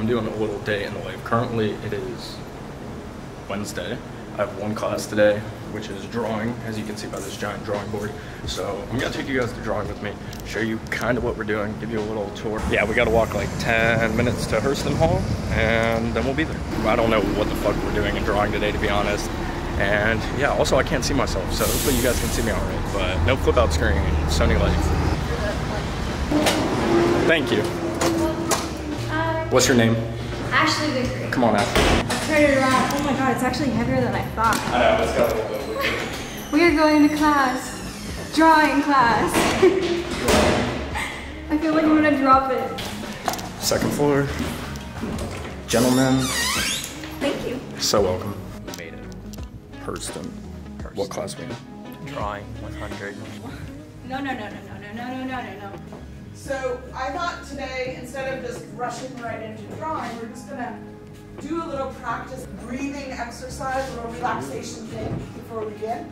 I'm doing a little day in the life. Currently it is Wednesday. I have one class today, which is drawing, as you can see by this giant drawing board. So I'm gonna take you guys to drawing with me, show you kind of what we're doing, give you a little tour. Yeah, we gotta walk like 10 minutes to Hurston Hall, and then we'll be there. I don't know what the fuck we're doing in drawing today, to be honest. And yeah, also I can't see myself, so hopefully you guys can see me all right. But no flip out screen, Sony lights. Thank you. What's your name? Ashley Vickery. Come on, Ashley. I turned it around. Oh my god, it's actually heavier than I thought. I know, it's got a little bit. We are going to class. Drawing class. I feel like I'm gonna drop it. Second floor. Gentlemen. Thank you. So welcome. We made it. Hurston. What class were you in? Drawing 100. No. So I thought today, instead of just rushing right into drawing, we're just gonna do a little practice breathing exercise, a little relaxation thing before we begin.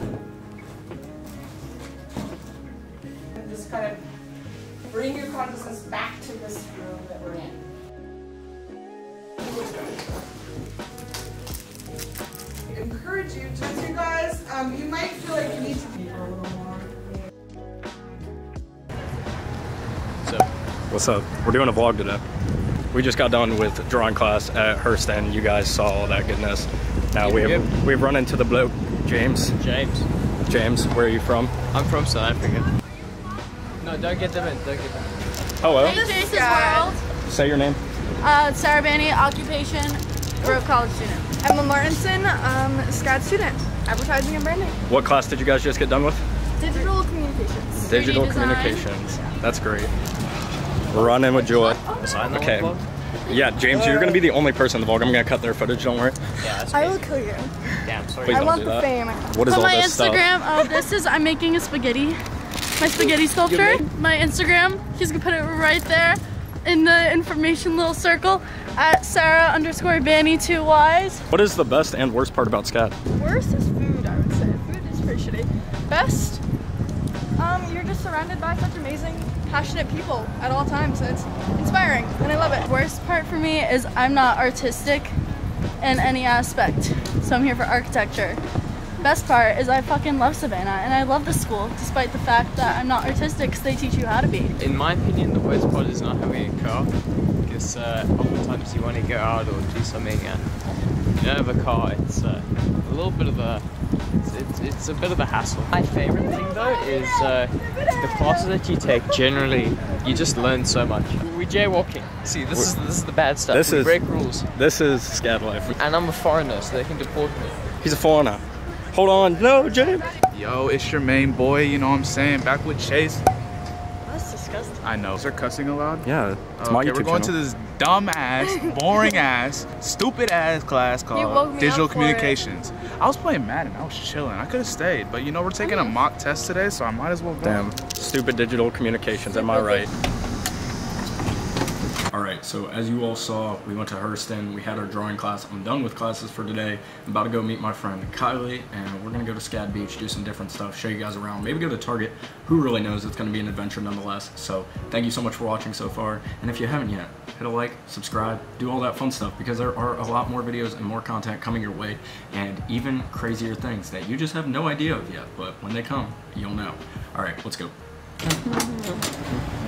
And just kind of bring your consciousness back to this room that we're in. I encourage you to, you guys, you might feel like you need to be a little more. What's up? We're doing a vlog today. We just got done with drawing class at Hurston. You guys saw all that goodness. Now we've run into the bloke, James. James, where are you from? I'm from South Africa. No, don't get them in. Hello. Hello. Say your name. Sarah Banny, occupation, broke college student. Emma Martinson, SCAD student, advertising and branding. What class did you guys just get done with? Digital communications. Digital communications. Yeah. That's great. Run in with Joy. Okay. Yeah, James, you're gonna be the only person in the vlog. I'm gonna cut their footage. Don't worry. Yeah, that's I will kill you. Yeah, I'm sorry. Please I want the fame. What is all this stuff? My Instagram. This is I'm making a spaghetti. My spaghetti sculpture. My Instagram. He's gonna put it right there in the information little circle at Sarah_Banny2Ys. What is the best and worst part about SCAD? Worst is food. I would say food is pretty shitty. Best. You're just surrounded by such amazing, passionate people at all times, so it's inspiring, and I love it. Worst part for me is I'm not artistic in any aspect, so I'm here for architecture. Best part is I fucking love Savannah, and I love the school, despite the fact that I'm not artistic, because they teach you how to be. In my opinion, the worst part is not having a car, because oftentimes you want to go out or do something, and you don't have a car. It's a little bit of a it's a bit of a hassle. My favorite thing though is the classes that you take. Generally, you just learn so much. We're jaywalking. See, this is the bad stuff. This we break rules. This is SCAD life. And I'm a foreigner, so they can deport me. He's a foreigner. Hold on, no, James. Yo, it's your main boy. You know what I'm saying? Back with Chase. That's disgusting. I know. Is there cussing allowed? Yeah, it's my YouTube channel. We're going to this dumbass, boring ass, stupid ass class called Digital Communications. I was playing Madden, I was chilling. I could have stayed, but you know, we're taking a mock test today, so I might as well go. Damn, stupid digital communications, am I right? All right, so as you all saw, we went to Hurston, we had our drawing class. I'm done with classes for today. I'm about to go meet my friend Kylie, and we're gonna go to SCAD Beach, do some different stuff, show you guys around, maybe go to Target. Who really knows, it's gonna be an adventure nonetheless. So thank you so much for watching so far, and if you haven't yet, hit a like, subscribe, do all that fun stuff, because there are a lot more videos and more content coming your way, and even crazier things that you just have no idea of yet, but when they come, you'll know. All right, let's go.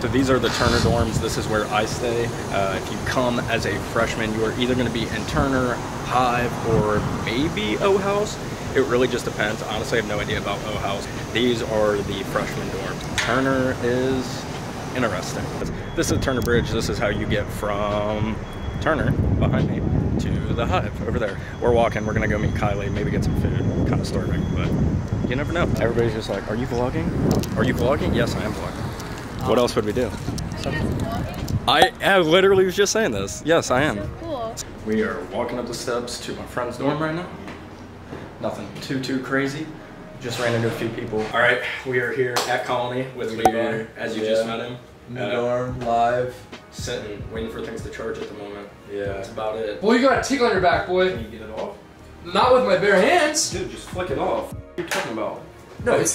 So these are the Turner dorms. This is where I stay. If you come as a freshman, you are either going to be in Turner, Hive, or maybe O House. It really just depends. Honestly, I have no idea about O House. These are the freshman dorms. Turner is interesting. This is Turner Bridge. This is how you get from Turner, behind me, to the Hive over there. We're walking. We're going to go meet Kylie, maybe get some food. Kind of starving, but you never know. Everybody's just like, are you vlogging? Are you vlogging? Yes, I am vlogging. What else would we do? I literally was just saying this. Yes, I am. So cool. We are walking up the steps to my friend's dorm right now. Nothing too crazy. Just ran into a few people. All right, we are here at Colony with Ligar, as you just met him. Dorm, live. Sitting, waiting for things to charge at the moment. Yeah. That's about it. Boy, you got a tick on your back, boy. Can you get it off? Not with my bare hands. Dude, just flick it off. What are you talking about? No, it's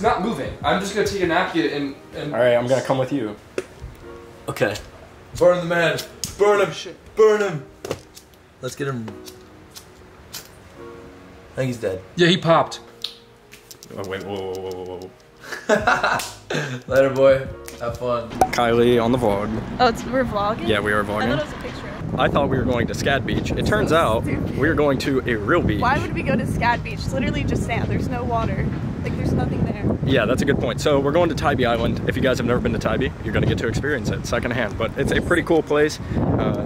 not moving. I'm just gonna take a napkin and. All right, I'm gonna come with you. Okay. Burn the man. Burn him. Shit. Burn him. Let's get him. I think he's dead. Yeah, he popped. Oh, wait, whoa. Later, boy. Have fun. Kylie on the vlog. Oh, we're vlogging? Yeah, we are vlogging. I thought it was a picture. I thought we were going to SCAD Beach. It turns out we are going to a real beach. Why would we go to SCAD Beach? It's literally just sand. There's no water. Like, there's nothing there. Yeah, that's a good point. So we're going to Tybee Island. If you guys have never been to Tybee, you're going to get to experience it secondhand. But it's a pretty cool place.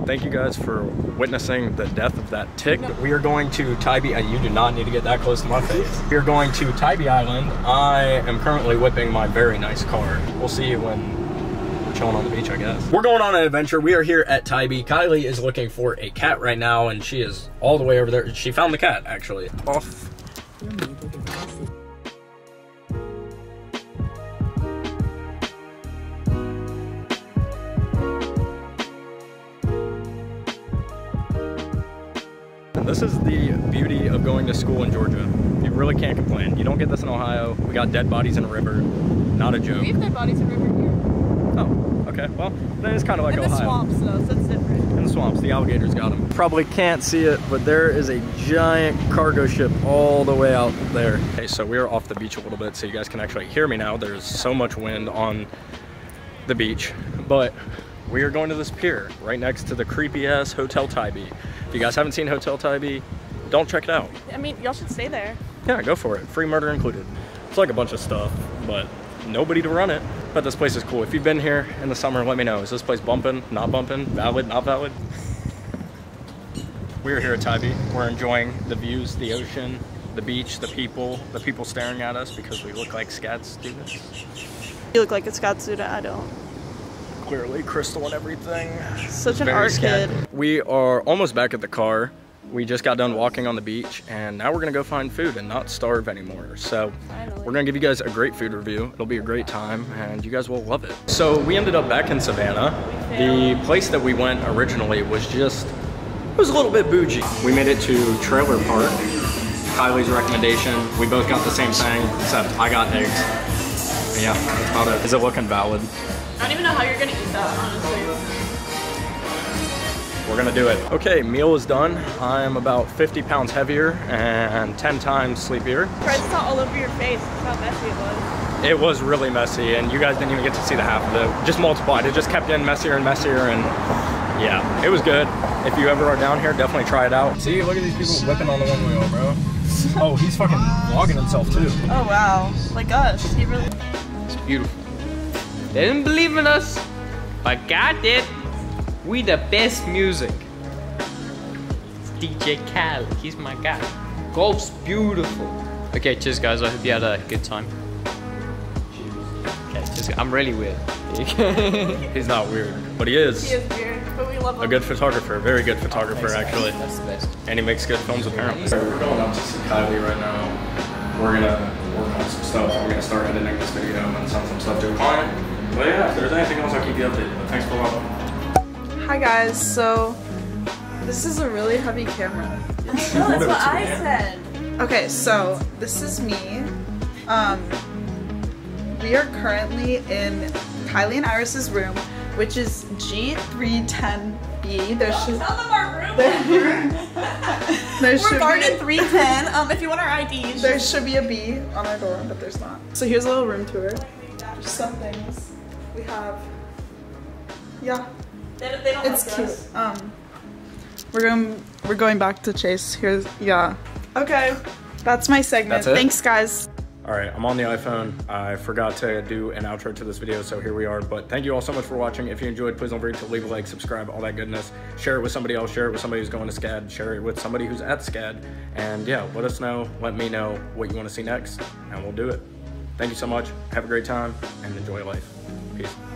Thank you guys for witnessing the death of that tick. No. We are going to Tybee. You do not need to get that close to my face. We are going to Tybee Island. I am currently whipping my very nice car. We'll see you when we're chilling on the beach, I guess. We're going on an adventure. We are here at Tybee. Kylie is looking for a cat right now, and she is all the way over there. She found the cat, actually. Off. This is the beauty of going to school in Georgia. You really can't complain. You don't get this in Ohio. We got dead bodies in a river. Not a joke. We have dead bodies in a river here. Oh, okay. Well, that is kind of like Ohio. In the swamps, though, so it's different. In the swamps. The alligators got them. Probably can't see it, but there is a giant cargo ship all the way out there. Okay, so we are off the beach a little bit, so you guys can actually hear me now. There's so much wind on the beach, but we are going to this pier right next to the creepy-ass Hotel Tybee. If you guys haven't seen Hotel Tybee, don't check it out. I mean, y'all should stay there. Yeah, go for it. Free murder included. It's like a bunch of stuff, but nobody to run it. But this place is cool. If you've been here in the summer, let me know. Is this place bumping, not bumping, valid, not valid? We're here at Tybee. We're enjoying the views, the ocean, the beach, the people staring at us because we look like SCAD students. You look like a SCAD student, I don't. Clearly, crystal and everything. Such an art kid. We are almost back at the car. We just got done walking on the beach, and now we're gonna go find food and not starve anymore. So we're gonna give you guys a great food review. It'll be a great time, and you guys will love it. So we ended up back in Savannah. The place that we went originally was just, it was a little bit bougie. We made it to Trailer Park. Kylie's recommendation. We both got the same thing, except I got eggs. But yeah, that's about it. Is it looking valid? I don't even know how you're gonna eat that, honestly. We're gonna do it. Okay, meal is done. I'm about 50 pounds heavier and 10 times sleepier. Fred's not all over your face. That's how messy it was. It was really messy, and you guys didn't even get to see the half of it. Just multiplied. It just kept getting messier and messier, and yeah, it was good. If you ever are down here, definitely try it out. See, look at these people whipping on the one wheel, bro. Oh, he's fucking vlogging himself too. Oh wow, like us. He really. It's beautiful. They didn't believe in us, but God did. We the best music. It's DJ Cal, he's my guy. Golf's beautiful. Okay, cheers guys, I hope you had a good time. Cheers. Okay, cheers. I'm really weird. He's not weird, but he is. He is weird, but we love him. A good photographer, very good photographer actually. That's the best. And he makes good films apparently. We're going up to see Kylie right now. We're gonna work on some stuff. We're gonna start editing this video and send some stuff to a client. But yeah, if there's anything else, I'll keep you updated. But thanks for watching. Hi guys, so this is a really heavy camera. I know, that's what I said. Okay, so this is me. We are currently in Kylie and Iris's room, which is G310B. There's some of our room. We're guarded 310. If you want our IDs. There should be a B on our door, but there's not. So here's a little room tour. Some things we have, yeah, they don't it's cute. We're going back to Chase. Here's, yeah, okay, that's my segment. That's thanks guys. All right, I'm on the iPhone. I forgot to do an outro to this video, so here we are. But thank you all so much for watching. If you enjoyed, please don't forget to leave a like, subscribe, all that goodness. Share it with somebody else. Share it with somebody who's going to SCAD. Share it with somebody who's at SCAD. And yeah, let us know, let me know what you want to see next, and we'll do it. Thank you so much. Have a great time and enjoy life. Peace.